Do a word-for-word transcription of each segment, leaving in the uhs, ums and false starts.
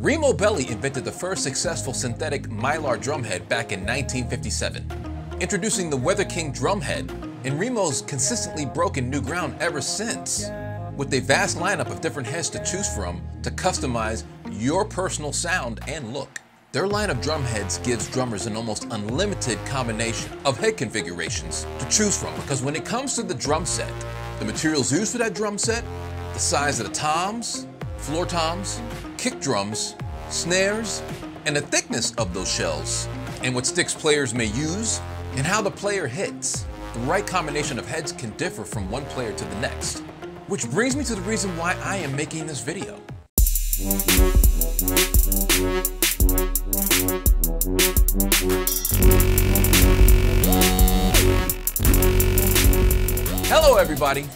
Remo Belli invented the first successful synthetic Mylar drumhead back in nineteen fifty-seven, introducing the Weather King drumhead, and Remo's consistently broken new ground ever since, with a vast lineup of different heads to choose from to customize your personal sound and look. Their line of drumheads gives drummers an almost unlimited combination of head configurations to choose from, because when it comes to the drum set, the materials used for that drum set, the size of the toms, floor toms, kick drums, snares, and the thickness of those shells, and what sticks players may use, and how the player hits. The right combination of heads can differ from one player to the next, which brings me to the reason why I am making this video. Hello everybody,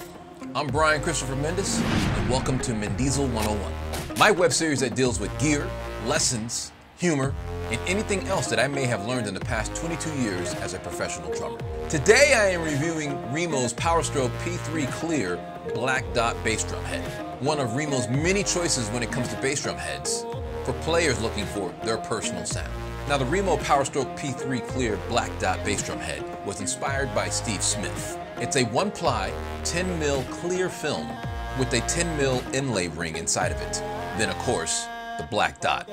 I'm Brian Christopher Mendes, and welcome to Mendiesel one oh one, my web series that deals with gear, lessons, humor, and anything else that I may have learned in the past twenty-two years as a professional drummer. Today I am reviewing Remo's Powerstroke P three Clear Black Dot bass drum head, one of Remo's many choices when it comes to bass drum heads for players looking for their personal sound. Now the Remo Powerstroke P three Clear Black Dot bass drum head was inspired by Steve Smith. It's a one-ply ten mil clear film with a ten mil inlay ring inside of it. Then of course, the black dot.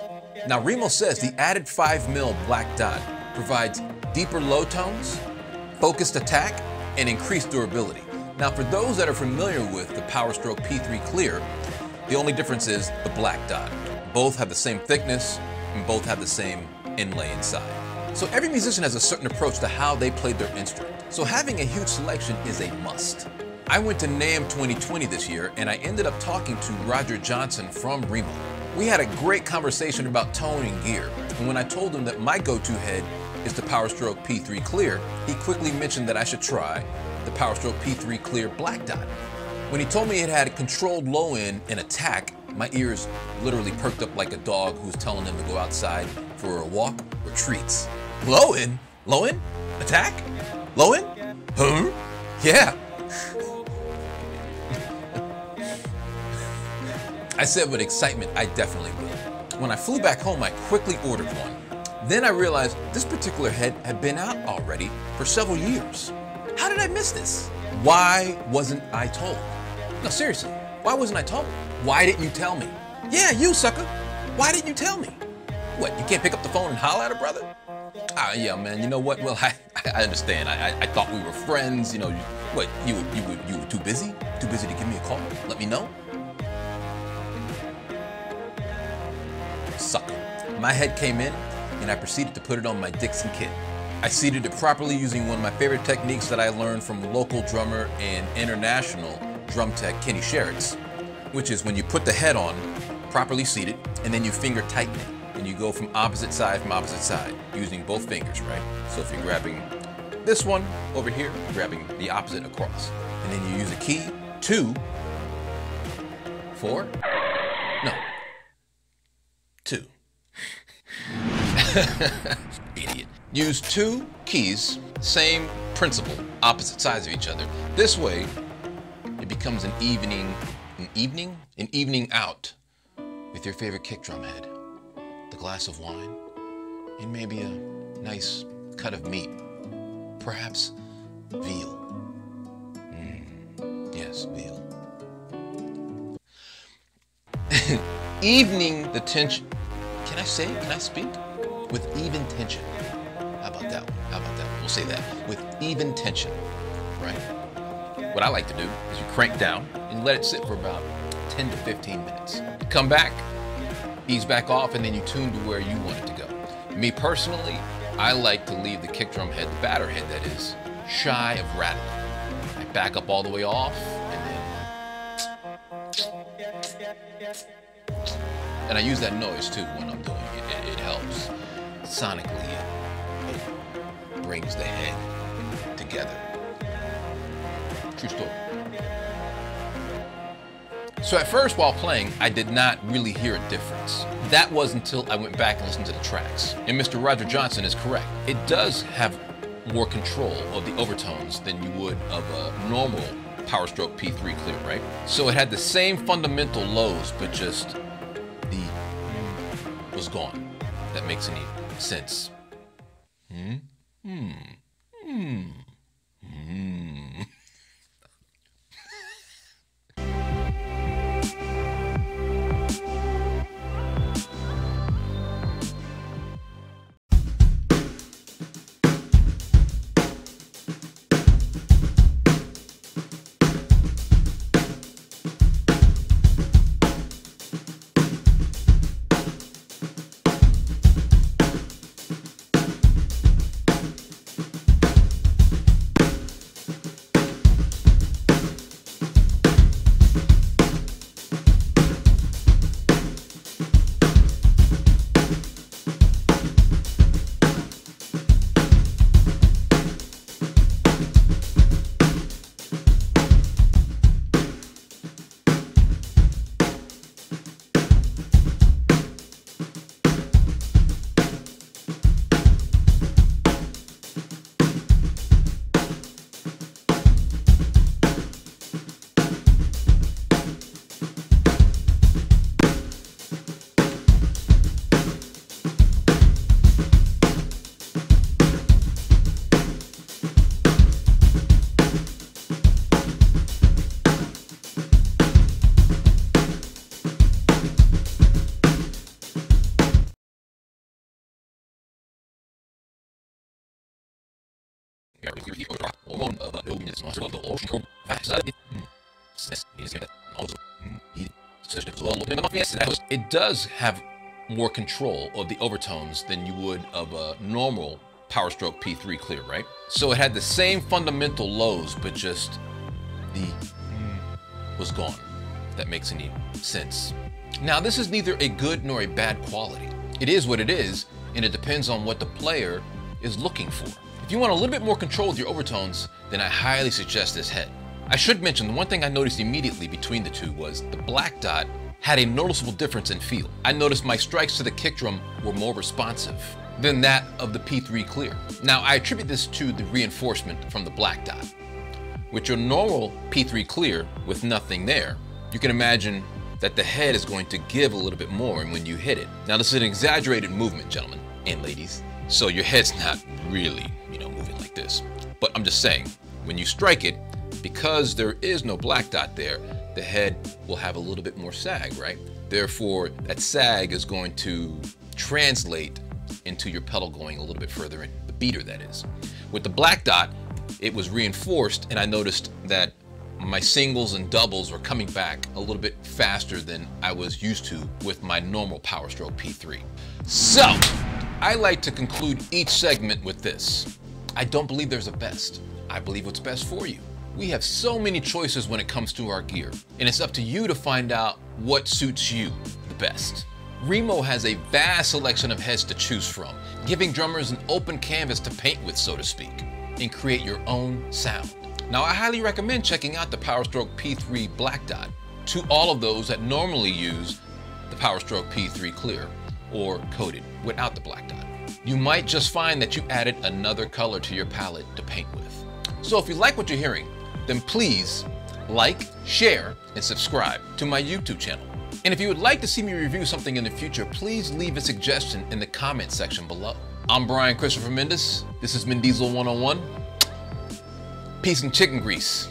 Now Remo says the added five mil black dot provides deeper low tones, focused attack, and increased durability. Now for those that are familiar with the Powerstroke P three Clear, the only difference is the black dot. Both have the same thickness and both have the same inlay inside. So every musician has a certain approach to how they play their instrument. So having a huge selection is a must. I went to NAMM twenty twenty this year and I ended up talking to Roger Johnson from Remo. We had a great conversation about tone and gear, and when I told him that my go-to head is the Powerstroke P three Clear, he quickly mentioned that I should try the Powerstroke P three Clear Black Dot. When he told me it had a controlled low end and attack, my ears literally perked up like a dog who's telling him to go outside for a walk or treats. Low end? Low end? Attack? Low end? Huh? Yeah. I said with excitement, I definitely will. When I flew back home, I quickly ordered one. Then I realized this particular head had been out already for several years. How did I miss this? Why wasn't I told? No, seriously, why wasn't I told? Why didn't you tell me? Yeah, you sucker. Why didn't you tell me? What, you can't pick up the phone and holler at a brother? Ah, yeah, man, you know what? Well, I, I understand. I, I, I thought we were friends. You know, you, what, you, you, you, you were too busy? Too busy to give me a call? Let me know? Sucker. My head came in and I proceeded to put it on my Dixon kit. I seated it properly using one of my favorite techniques that I learned from local drummer and international drum tech Kenny Sharretts, which is when you put the head on, properly seated, and then you finger tighten it, and you go from opposite side from opposite side, using both fingers, right? So if you're grabbing this one over here, you're grabbing the opposite across, and then you use a key, two, four, no, two. Idiot. Use two keys, same principle, opposite sides of each other. This way, it becomes an evening, an evening? An evening out with your favorite kick drum head, the glass of wine, and maybe a nice cut of meat, perhaps veal. Mm, yes, veal. Evening the tension. Can I say, can I speak? With even tension. How about that one? How about that one? We'll say that. With even tension, right? What I like to do is you crank down and let it sit for about ten to fifteen minutes. You come back, ease back off, and then you tune to where you want it to go. Me personally, I like to leave the kick drum head, the batter head that is, shy of rattling. I back up all the way off, and then... And I use that noise too when I'm doing it. It, it helps. Sonically, it, it brings the head together. True story. So at first while playing, I did not really hear a difference. That was until I went back and listened to the tracks. And Mister Roger Johnson is correct. It does have more control of the overtones than you would of a normal Powerstroke P three Clear, right? So it had the same fundamental lows, but just the was gone. That makes any sense. Hmm? Hmm. Hmm. Hmm. It does have more control of the overtones than you would of a normal Powerstroke P three clear, right? So it had the same fundamental lows, but just the was gone. That makes any sense. Now, this is neither a good nor a bad quality. It is what it is, and it depends on what the player is looking for. If you want a little bit more control with your overtones, then I highly suggest this head. I should mention, the one thing I noticed immediately between the two was the Black Dot had a noticeable difference in feel. I noticed my strikes to the kick drum were more responsive than that of the P three clear. Now, I attribute this to the reinforcement from the Black Dot. With your normal P three clear with nothing there, you can imagine that the head is going to give a little bit more when you hit it. Now, this is an exaggerated movement, gentlemen and ladies, so your head's not really, you know, moving like this. But I'm just saying, when you strike it, because there is no Black Dot there, the head will have a little bit more sag, right? Therefore, that sag is going to translate into your pedal going a little bit further in, the beater that is. With the Black Dot, it was reinforced, and I noticed that my singles and doubles were coming back a little bit faster than I was used to with my normal Powerstroke P three. So, I like to conclude each segment with this. I don't believe there's a best. I believe what's best for you. We have so many choices when it comes to our gear, and it's up to you to find out what suits you the best. Remo has a vast selection of heads to choose from, giving drummers an open canvas to paint with, so to speak, and create your own sound. Now, I highly recommend checking out the Powerstroke P three Black Dot to all of those that normally use the Powerstroke P three clear or coated without the Black Dot. You might just find that you added another color to your palette to paint with. So if you like what you're hearing, then please like, share, and subscribe to my YouTube channel. And if you would like to see me review something in the future, please leave a suggestion in the comment section below. I'm Brian Christopher Mendes. This is Mendiesel one oh one. Peace and chicken grease.